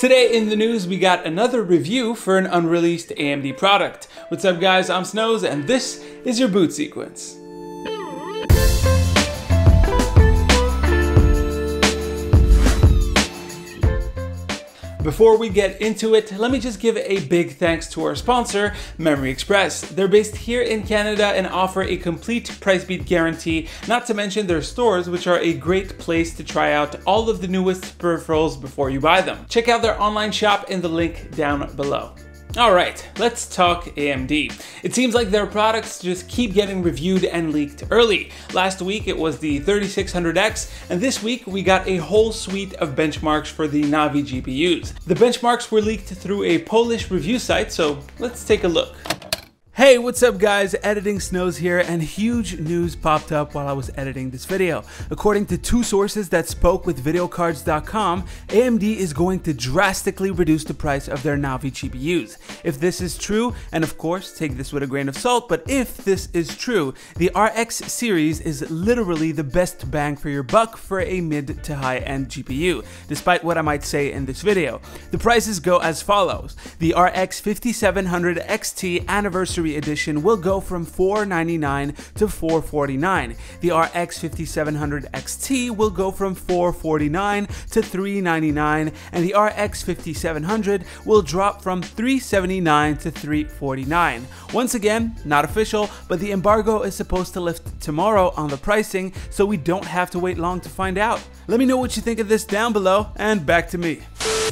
Today in the news, we got another review for an unreleased AMD product. What's up guys, I'm Snows and this is your Boot Sequence. Before we get into it, let me just give a big thanks to our sponsor, Memory Express. They're based here in Canada and offer a complete price beat guarantee, not to mention their stores, which are a great place to try out all of the newest peripherals before you buy them. Check out their online shop in the link down below. Alright, let's talk AMD. It seems like their products just keep getting reviewed and leaked early. Last week it was the 3600X, and this week we got a whole suite of benchmarks for the Navi GPUs. The benchmarks were leaked through a Polish review site, so let's take a look. Hey, what's up guys, Editing Snows here, and huge news popped up while I was editing this video. According to two sources that spoke with videocards.com, AMD is going to drastically reduce the price of their Navi GPUs. If this is true, and of course, take this with a grain of salt, but if this is true, the RX series is literally the best bang for your buck for a mid to high-end GPU, despite what I might say in this video. The prices go as follows. The RX 5700 XT Anniversary Edition will go from $499 to $449. The RX 5700 XT will go from $449 to $399, and the RX 5700 will drop from $379 to $349. Once again, not official, but the embargo is supposed to lift tomorrow on the pricing, so we don't have to wait long to find out. Let me know what you think of this down below, and back to me.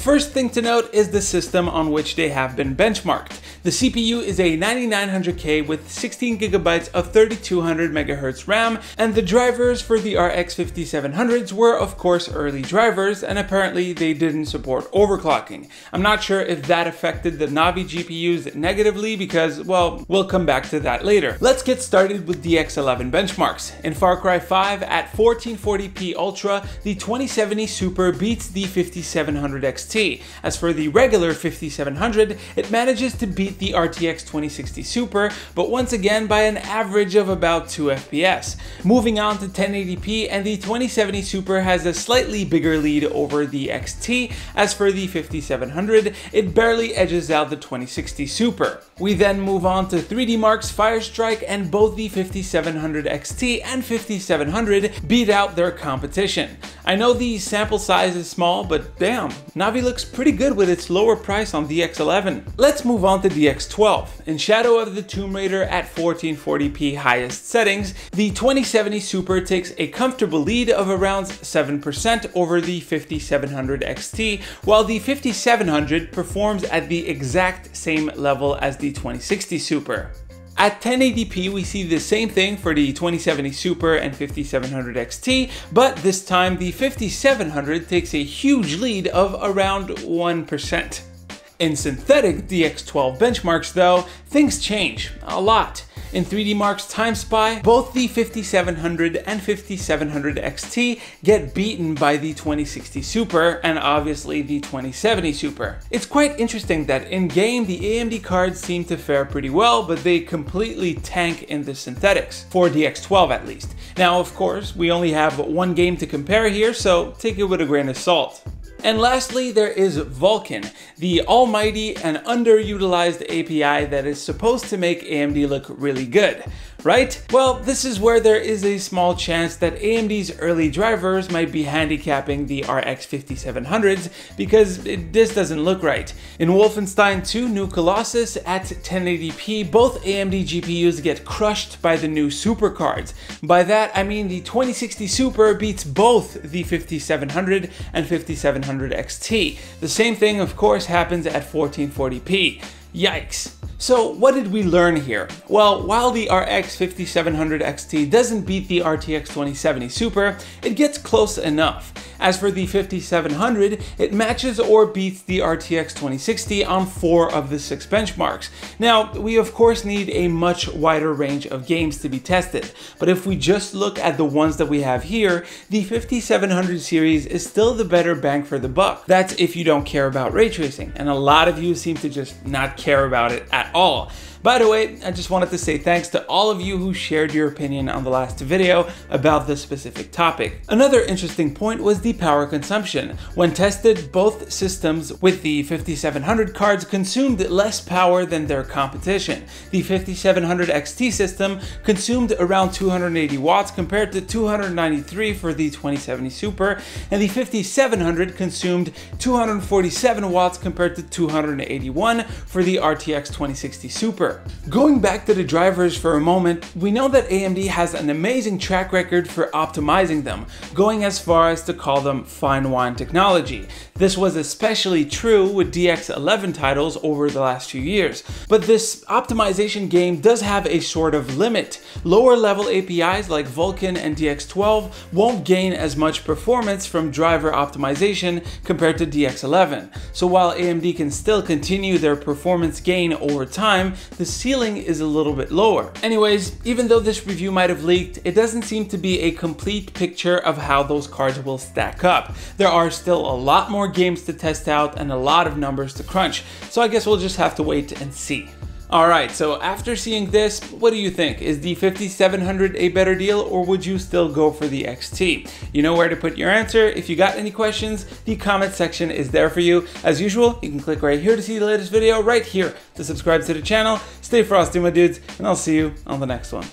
First thing to note is the system on which they have been benchmarked. The CPU is a 9900K with 16GB of 3200MHz RAM, and the drivers for the RX 5700s were of course early drivers, and apparently they didn't support overclocking. I'm not sure if that affected the Navi GPUs negatively because, well, we'll come back to that later. Let's get started with DX11 benchmarks. In Far Cry 5 at 1440p Ultra, the 2070 Super beats the 5700 XT. As for the regular 5700, it manages to beat the RTX 2060 Super, but once again by an average of about 2 FPS. Moving on to 1080p, and the 2070 Super has a slightly bigger lead over the XT. As for the 5700, it barely edges out the 2060 Super. We then move on to 3D Mark's Firestrike, and both the 5700 XT and 5700 beat out their competition. I know the sample size is small, but damn, Navi looks pretty good with its lower price on DX11. Let's move on to DX12. In Shadow of the Tomb Raider at 1440p highest settings, the 2070 Super takes a comfortable lead of around 7% over the 5700 XT, while the 5700 performs at the exact same level as the 2060 Super. At 1080p, we see the same thing for the 2070 Super and 5700 XT, but this time the 5700 takes a huge lead of around 1%. In synthetic DX12 benchmarks though, things change a lot. In 3D Mark's Time Spy, both the 5700 and 5700 XT get beaten by the 2060 Super and obviously the 2070 Super. It's quite interesting that in-game the AMD cards seem to fare pretty well, but they completely tank in the synthetics, for DX12 at least. Now of course, we only have one game to compare here, so take it with a grain of salt. And lastly, there is Vulkan, the almighty and underutilized API that is supposed to make AMD look really good, right? Well, this is where there is a small chance that AMD's early drivers might be handicapping the RX 5700s because this doesn't look right. In Wolfenstein II: New Colossus at 1080p, both AMD GPUs get crushed by the new super cards. By that, I mean the 2060 Super beats both the 5700 and 5700 XT. The same thing, of course, happens at 1440p. Yikes. So what did we learn here? Well, while the RX 5700 XT doesn't beat the RTX 2070 Super, it gets close enough. As for the 5700, it matches or beats the RTX 2060 on 4 of the 6 benchmarks. Now, we of course need a much wider range of games to be tested, but if we just look at the ones that we have here, the 5700 series is still the better bang for the buck. That's if you don't care about ray tracing, and a lot of you seem to just not care about it at all. By the way, I just wanted to say thanks to all of you who shared your opinion on the last video about this specific topic. Another interesting point was the power consumption. When tested, both systems with the 5700 cards consumed less power than their competition. The 5700 XT system consumed around 280 watts compared to 293 for the 2070 Super, and the 5700 consumed 247 watts compared to 281 for the RTX 2060 Super. Going back to the drivers for a moment, we know that AMD has an amazing track record for optimizing them, going as far as to call them fine wine technology. This was especially true with DX11 titles over the last few years. But this optimization game does have a sort of limit. Lower level APIs like Vulkan and DX12 won't gain as much performance from driver optimization compared to DX11. So while AMD can still continue their performance gain over time, the ceiling is a little bit lower. Anyways, even though this review might have leaked, it doesn't seem to be a complete picture of how those cards will stack up. There are still a lot more games to test out and a lot of numbers to crunch, so I guess we'll just have to wait and see. Alright, so after seeing this, what do you think? Is the 5700 a better deal, or would you still go for the XT? You know where to put your answer. If you got any questions, the comment section is there for you. As usual, you can click right here to see the latest video, right here to subscribe to the channel. Stay frosty, my dudes, and I'll see you on the next one.